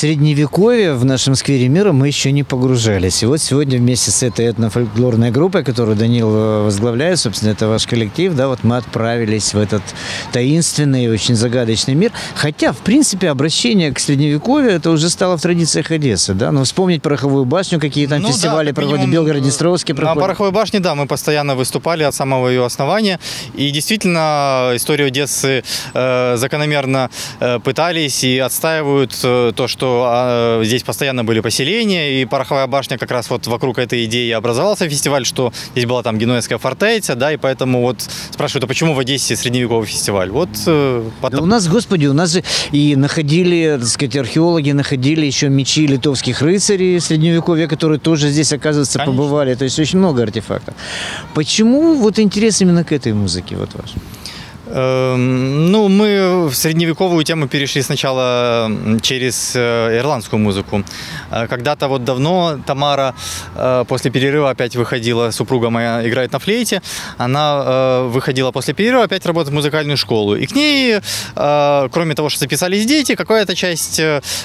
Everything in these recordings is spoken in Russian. средневековье в нашем сквере мира мы еще не погружались. И вот сегодня вместе с этой этнофольклорной группой, которую Данил возглавляет, собственно, это ваш коллектив, да, вот мы отправились в этот таинственный и очень загадочный мир. Хотя, в принципе, обращение к средневековью это уже стало в традициях Одессы, да? Но вспомнить Пороховую башню, какие там фестивали проводят, Белгород-Днестровский проходит. На Пороховой башне, да, мы постоянно выступали от самого ее основания. И действительно, историю Одессы закономерно пытались и отстаивают то, что здесь постоянно были поселения, и Пороховая башня как раз вот вокруг этой идеи образовался фестиваль, что здесь была там генуэзская фортеця, да, и поэтому вот спрашивают, а почему в Одессе средневековый фестиваль? Вот потом... Да у нас, господи, у нас же и находили, так сказать, археологи находили еще мечи литовских рыцарей средневековья, которые тоже здесь, оказывается, конечно, побывали, то есть очень много артефактов. Почему вот интерес именно к этой музыке вот ваш? Ну, мы в средневековую тему перешли сначала через ирландскую музыку. Когда-то вот давно Тамара после перерыва опять выходила, супруга моя играет на флейте, она выходила после перерыва опять работать в музыкальную школу. И к ней, кроме того, что записались дети, какая-то часть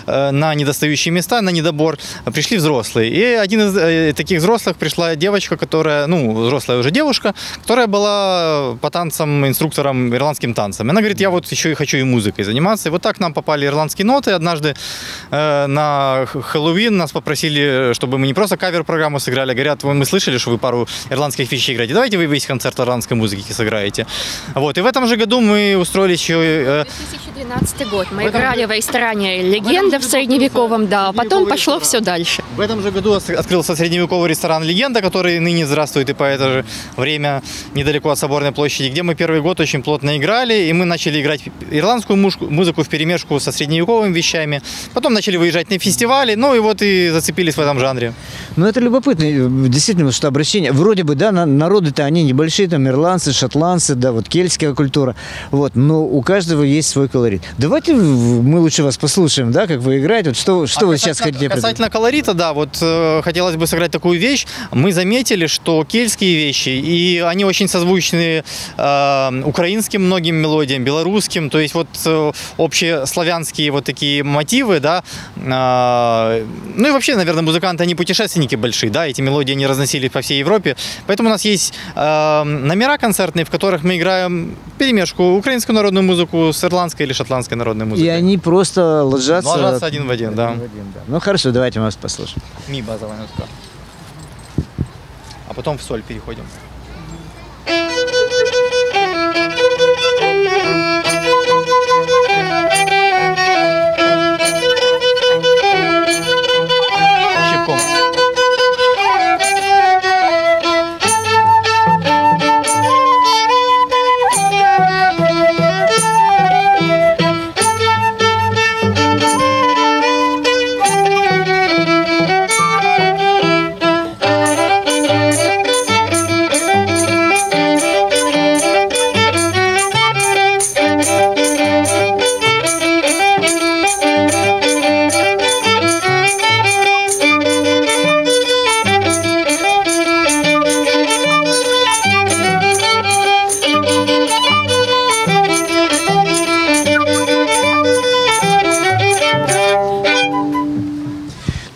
на недостающие места, на недобор, пришли взрослые. И один из таких взрослых пришла девочка, которая, ну, взрослая уже девушка, которая была по танцам инструктором ирландским танцам. Она говорит, я вот еще и хочу и музыкой заниматься. И вот так нам попали ирландские ноты. Однажды на Хэллоуин нас попросили, чтобы мы не просто кавер-программу сыграли. Говорят, мы слышали, что вы пару ирландских вещей играете. Давайте вы весь концерт ирландской музыки сыграете. Вот. И в этом же году мы устроили еще... 2012 год. Мы играли во ресторане «Легенда» в средневековом, да. Потом пошло все дальше. В этом же году открылся средневековый ресторан «Легенда», который ныне здравствует и по это же время недалеко от Соборной площади, где мы первый год очень плотно играли, и мы начали играть ирландскую музыку вперемешку со средневековыми вещами. Потом начали выезжать на фестивали, ну и вот и зацепились в этом жанре. Ну это любопытно, действительно, что обращение, вроде бы, да, народы-то они небольшие, там ирландцы, шотландцы, да, вот кельтская культура, вот, но у каждого есть свой колорит. Давайте мы лучше вас послушаем, да, как вы играете, вот что вы сейчас хотите. Касательно колорита, да, вот хотелось бы сыграть такую вещь, мы заметили, что кельтские вещи, и они очень созвучны украинским многим мелодиям, белорусским, то есть вот общеславянские вот такие мотивы, да, ну и вообще, наверное, музыканты, они путешественники большие, да, эти мелодии не разносились по всей Европе, поэтому у нас есть номера концертные, в которых мы играем перемешку украинскую народную музыку с ирландской или шотландской народной музыкой. И они просто ложатся один в один, да. Ну хорошо, давайте мы вас послушаем. Ми базовая нотка. А потом в соль переходим.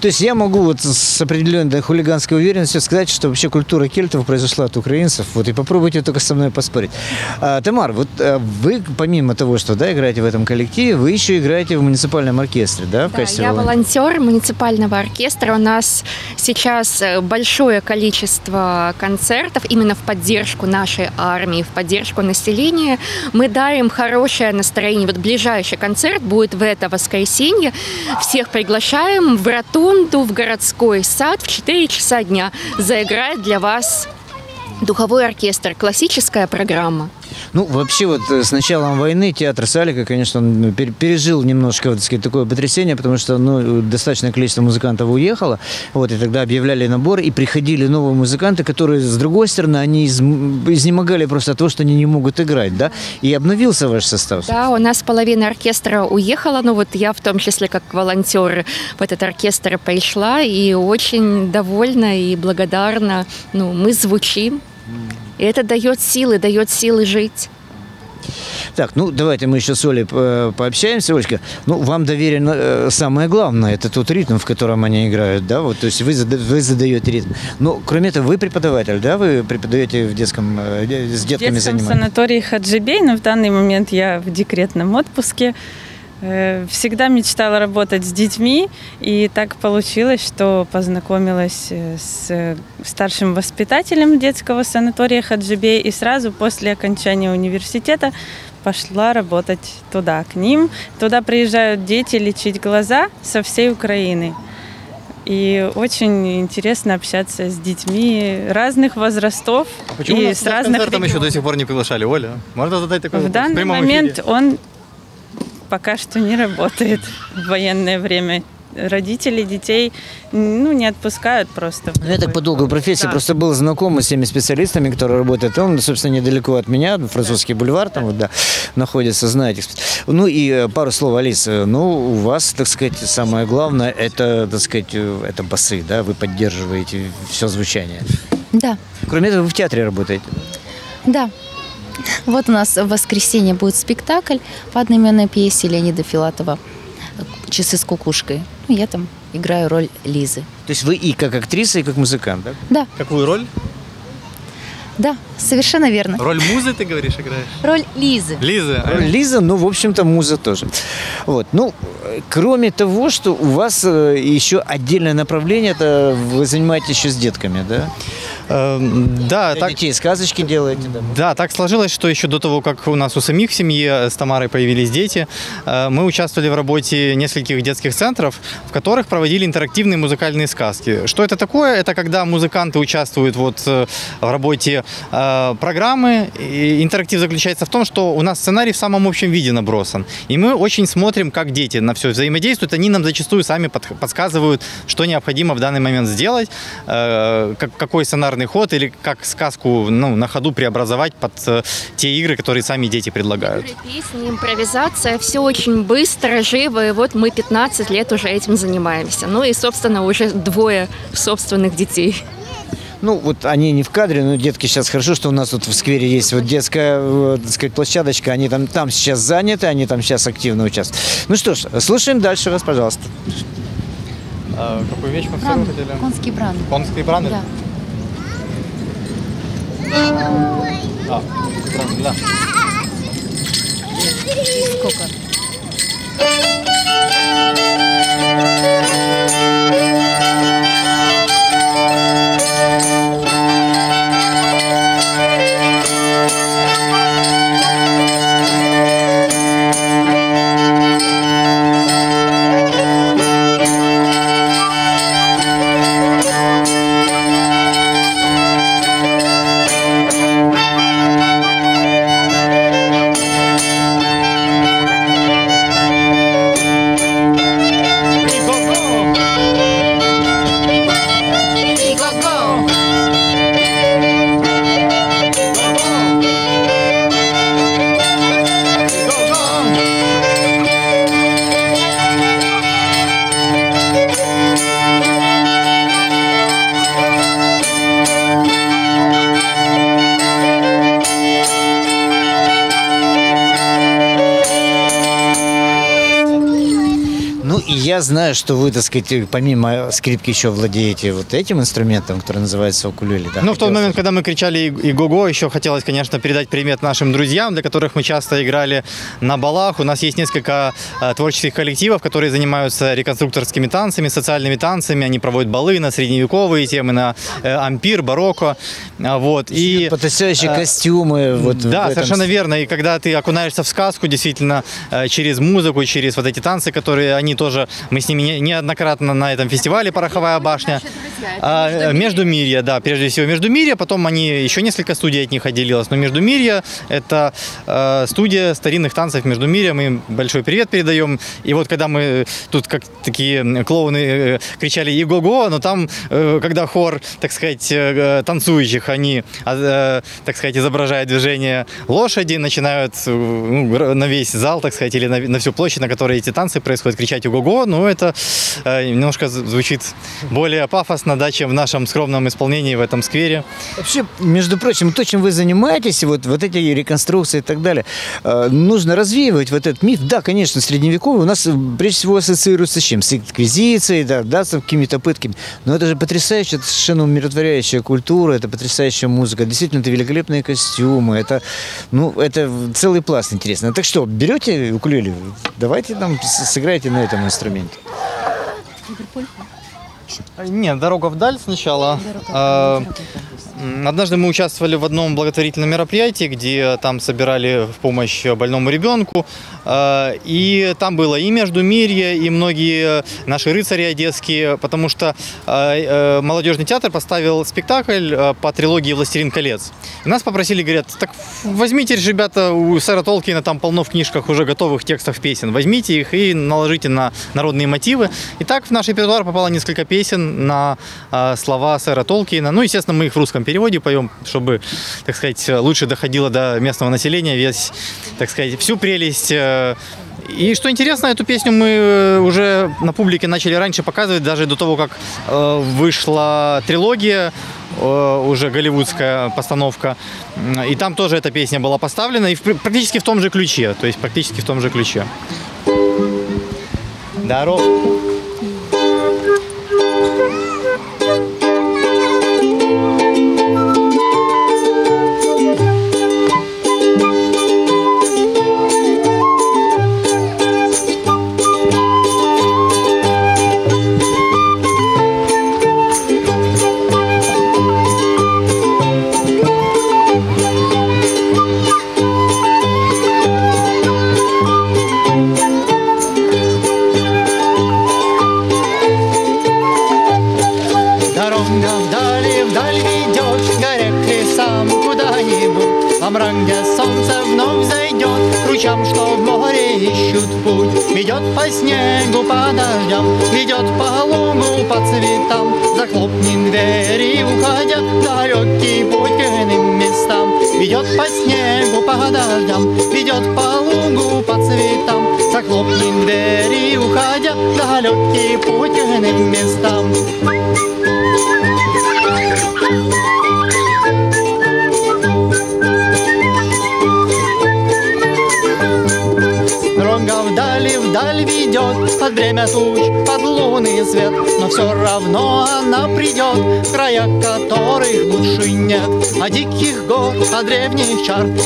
То есть я могу вот с определенной хулиганской уверенностью сказать, что вообще культура кельтов произошла от украинцев. Вот и попробуйте только со мной поспорить. Тамар, вот вы помимо того, что да, играете в этом коллективе, вы еще играете в муниципальном оркестре, да? В качестве я волонтер муниципального оркестра. У нас сейчас большое количество концертов именно в поддержку нашей армии, в поддержку населения. Мы дарим хорошее настроение. Вот ближайший концерт будет в это воскресенье. Всех приглашаем в роту, в городской сад в 4 часа дня заиграет для вас духовой оркестр, классическая программа. Ну, вообще, вот с началом войны театр Салика, конечно, он пережил немножко, так сказать, такое потрясение, потому что, ну, достаточное количество музыкантов уехало, вот, и тогда объявляли набор, и приходили новые музыканты, которые, с другой стороны, они изнемогали просто от того, что они не могут играть, да, и обновился ваш состав. Да, у нас половина оркестра уехала, ну, вот я в том числе, как волонтер в этот оркестр пришла, и очень довольна и благодарна, ну, мы звучим. И это дает силы жить. Так, ну давайте мы еще с Олей пообщаемся. Олечка, ну вам доверено самое главное, это тот ритм, в котором они играют, да, вот, то есть вы задаете ритм. Ну, кроме этого, вы преподаватель, да, вы преподаете в детском, с детками занимаетесь? В детском санатории Хаджибей, но в данный момент я в декретном отпуске. Всегда мечтала работать с детьми, и так получилось, что познакомилась с старшим воспитателем детского санатория Хаджибей, и сразу после окончания университета пошла работать туда, к ним. Туда приезжают дети лечить глаза со всей Украины. И очень интересно общаться с детьми разных возрастов. А почему и с разных регионов еще до сих пор не приглашали? Оля, можно задать такой вопрос? В данный момент он пока что не работает в военное время. Родители детей, ну, не отпускают просто. Я так по долгой профессии, да, просто был знаком с теми специалистами, которые работают. Он, собственно, недалеко от меня, Французский бульвар, там, да, вот, да, находится, знаете. Ну, и пару слов, Алиса. Ну, у вас, так сказать, самое главное, это, так сказать, это басы, да? Вы поддерживаете все звучание. Да. Кроме этого, вы в театре работаете? Да. Вот у нас в воскресенье будет спектакль по одноименной пьесе Леонида Филатова «Часы с кукушкой». Я там играю роль Лизы. То есть вы и как актриса, и как музыкант, да? Да. Какую роль? Да, совершенно верно. Роль музы, ты говоришь, играешь? Роль Лизы. Лиза. Роль Лиза, ну, в общем-то, муза тоже. Вот. Ну, кроме того, что у вас еще отдельное направление, это вы занимаетесь еще с детками, да? Да, так, детей сказочки делаете. Да. Да, так сложилось, что еще до того, как у нас у самих в семье с Тамарой появились дети, мы участвовали в работе нескольких детских центров, в которых проводили интерактивные музыкальные сказки. Что это такое? Это когда музыканты участвуют вот в работе программы. И интерактив заключается в том, что у нас сценарий в самом общем виде набросан. И мы очень смотрим, как дети на все взаимодействуют. Они нам зачастую сами подсказывают, что необходимо в данный момент сделать, какой сценарный ход или как сказку, ну, на ходу преобразовать под те игры, которые сами дети предлагают. Игры, песни, импровизация, все очень быстро, живо, и вот мы 15 лет уже этим занимаемся. Ну и, собственно, уже двое собственных детей. Ну, вот они не в кадре, но детки сейчас хорошо, что у нас тут в сквере есть вот детская, так сказать, площадочка, они там сейчас заняты, они там сейчас активно участвуют. Ну что ж, слушаем дальше вас, пожалуйста. А какую вещь мы вторую хотели? Конский бран. Конский бран? Да. Сколько? Я знаю, что вы, так сказать, помимо скрипки еще владеете вот этим инструментом, который называется укулеле. Да, ну, в тот момент, когда мы кричали «Иго-го», еще хотелось, конечно, передать привет нашим друзьям, для которых мы часто играли на балах. У нас есть несколько творческих коллективов, которые занимаются реконструкторскими танцами, социальными танцами. Они проводят балы на средневековые темы, на ампир, барокко. Вот. И потрясающие костюмы. Вот да, совершенно верно. И когда ты окунаешься в сказку, действительно, через музыку, через вот эти танцы, которые они тоже... Мы с ними неоднократно на этом фестивале «Пороховая башня». Междумирье, да, прежде всего Междумирье. Потом они еще несколько студий от них отделилось. Но Междумирье – это студия старинных танцев Междумирья. Мы им большой привет передаем. И вот когда мы тут как такие клоуны кричали «Иго-го», но там, когда хор, так сказать, танцующих, они, так сказать, изображают движение лошади, начинают на весь зал, так сказать, или на всю площадь, на которой эти танцы происходят, кричать «Иго-го». Но это немножко звучит более пафосно на даче в нашем скромном исполнении в этом сквере. Вообще, между прочим, то, чем вы занимаетесь, вот эти реконструкции и так далее, нужно развеивать вот этот миф. Да, конечно, средневековый у нас прежде всего ассоциируется с чем? С инквизицией, да, с какими-то пытками. Но это же потрясающая, совершенно умиротворяющая культура, это потрясающая музыка, действительно, это великолепные костюмы, это целый пласт интересный. Так что, берете укулеле, давайте нам сыграйте на этом инструменте. Нет, дорога вдаль сначала. Однажды мы участвовали в одном благотворительном мероприятии, где там собирали в помощь больному ребенку. И там было и Междумирье, и многие наши рыцари одесские, потому что молодежный театр поставил спектакль по трилогии «Властелин колец». И нас попросили, говорят, так возьмите, ребята, у сэра Толкина там полно в книжках уже готовых текстов песен. Возьмите их и наложите на народные мотивы. И так в наш репертуар попало несколько песен на слова сэра Толкина. Ну, естественно, мы их в русском переводе поем, чтобы, так сказать, лучше доходило до местного населения весь, так сказать, всю прелесть. И что интересно, эту песню мы уже на публике начали раньше показывать, даже до того, как вышла трилогия, уже голливудская постановка. И там тоже эта песня была поставлена, и практически в том же ключе. То есть практически в том же ключе. Здорово!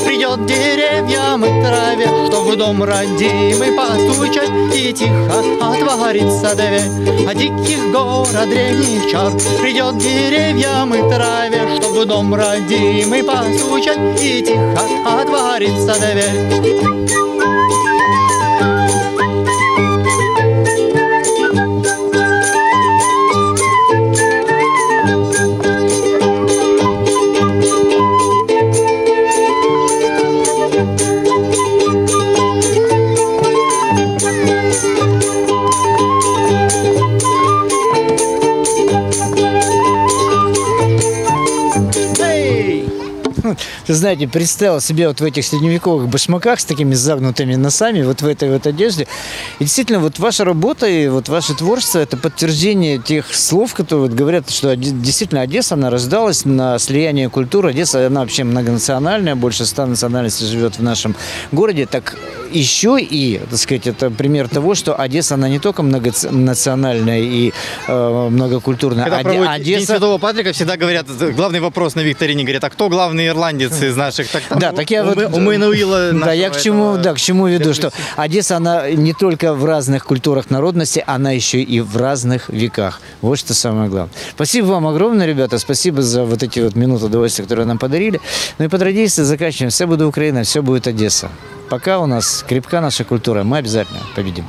Придет деревьям и траве, чтобы дом родимый постучать, и тихо отворится дверь. От диких гор, от древних чар. Придет деревьям и траве, чтобы дом родимый постучать, и тихо отворится дверь. Ты знаете, представил себе вот в этих средневековых башмаках с такими загнутыми носами, вот в этой вот одежде. И действительно, вот ваша работа и вот ваше творчество – это подтверждение тех слов, которые вот говорят, что действительно Одесса, она рождалась на слиянии культур. Одесса, она вообще многонациональная, больше 100 национальностей живет в нашем городе. Так еще и, так сказать, это пример того, что Одесса, она не только многонациональная и многокультурная. Когда проводят Одесса... День Святого Патрика, всегда говорят, главный вопрос на викторине, говорят, а кто главный ирландец? Из наших, так, там, да, так я вот, да, я к чему веду, что Одесса, она не только в разных культурах народности, она еще и в разных веках. Вот что самое главное. Спасибо вам огромное, ребята, спасибо за вот эти вот минуты удовольствия, которые нам подарили. Ну и по традиции заканчиваем. Все будет Украина, все будет Одесса. Пока у нас крепка наша культура, мы обязательно победим.